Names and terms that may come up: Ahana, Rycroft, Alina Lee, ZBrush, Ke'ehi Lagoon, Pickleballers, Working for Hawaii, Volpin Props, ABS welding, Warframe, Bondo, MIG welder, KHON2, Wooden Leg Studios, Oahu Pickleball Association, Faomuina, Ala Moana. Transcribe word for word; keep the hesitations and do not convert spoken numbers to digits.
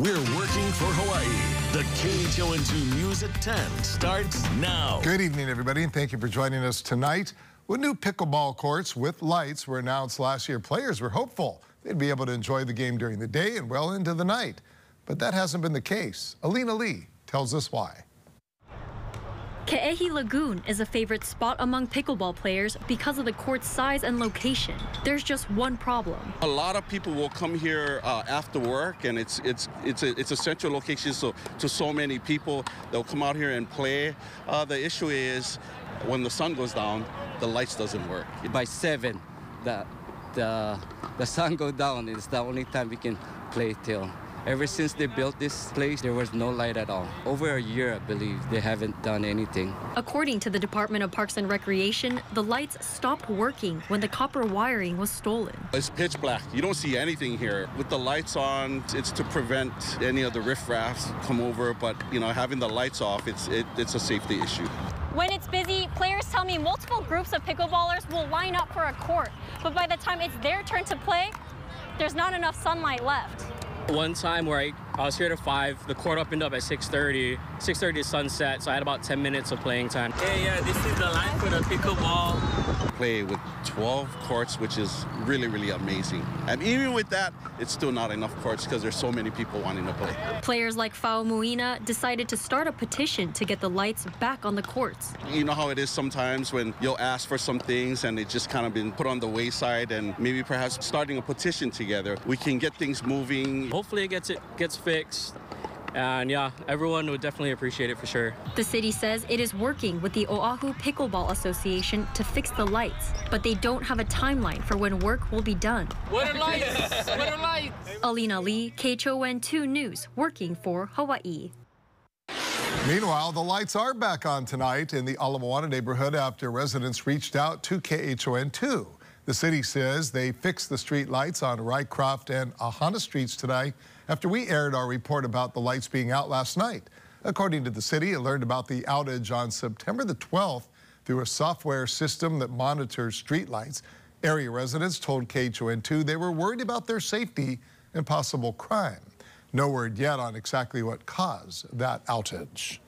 We're working for Hawaii. The K H O N two News at ten starts now. Good evening, everybody, and thank you for joining us tonight. With new pickleball courts with lights were announced last year, players were hopeful they'd be able to enjoy the game during the day and well into the night. But that hasn't been the case. Alina Lee tells us why. Ke'ehi Lagoon is a favorite spot among pickleball players because of the court's size and location. There's just one problem. A lot of people will come here uh, after work, and it's it's it's a, it's a central location so to so many people. They'll come out here and play. Uh, the issue is when the sun goes down, the lights doesn't work. By seven, the the, the sun goes down. It's the only time we can play till. Ever since they built this place, there was no light at all. Over a year, I believe, they haven't done anything. According to the Department of Parks and Recreation, the lights stopped working when the copper wiring was stolen. It's pitch black. You don't see anything here. With the lights on, it's to prevent any of the riffraffs come over, but, you know, having the lights off, it's, it, it's a safety issue. When it's busy, players tell me multiple groups of pickleballers will line up for a court, but by the time it's their turn to play, there's not enough sunlight left. One time where I, I was here to five, the court opened up at six thirty. six thirty is sunset, so I had about ten minutes of playing time. Yeah, yeah, this is the line for the pickleball. Play with twelve courts, which is really, really amazing. And even with that, it's still not enough courts because there's so many people wanting to play. Players like Faomuina decided to start a petition to get the lights back on the courts. You know how it is sometimes when you'll ask for some things and it's just kind of been put on the wayside, and maybe perhaps starting a petition together, we can get things moving. Hopefully it gets, it gets fixed. And yeah, everyone would definitely appreciate it for sure. The city says it is working with the Oahu Pickleball Association to fix the lights, but they don't have a timeline for when work will be done. What are lights? What are lights? Alina Lee, K H O N two News, working for Hawaii. Meanwhile, the lights are back on tonight in the Ala Moana neighborhood after residents reached out to K H O N two. The city says they fixed the street lights on Rycroft and Ahana streets tonight after we aired our report about the lights being out last night. According to the city, it learned about the outage on September the twelfth through a software system that monitors street lights. Area residents told K H O N two they were worried about their safety and possible crime. No word yet on exactly what caused that outage.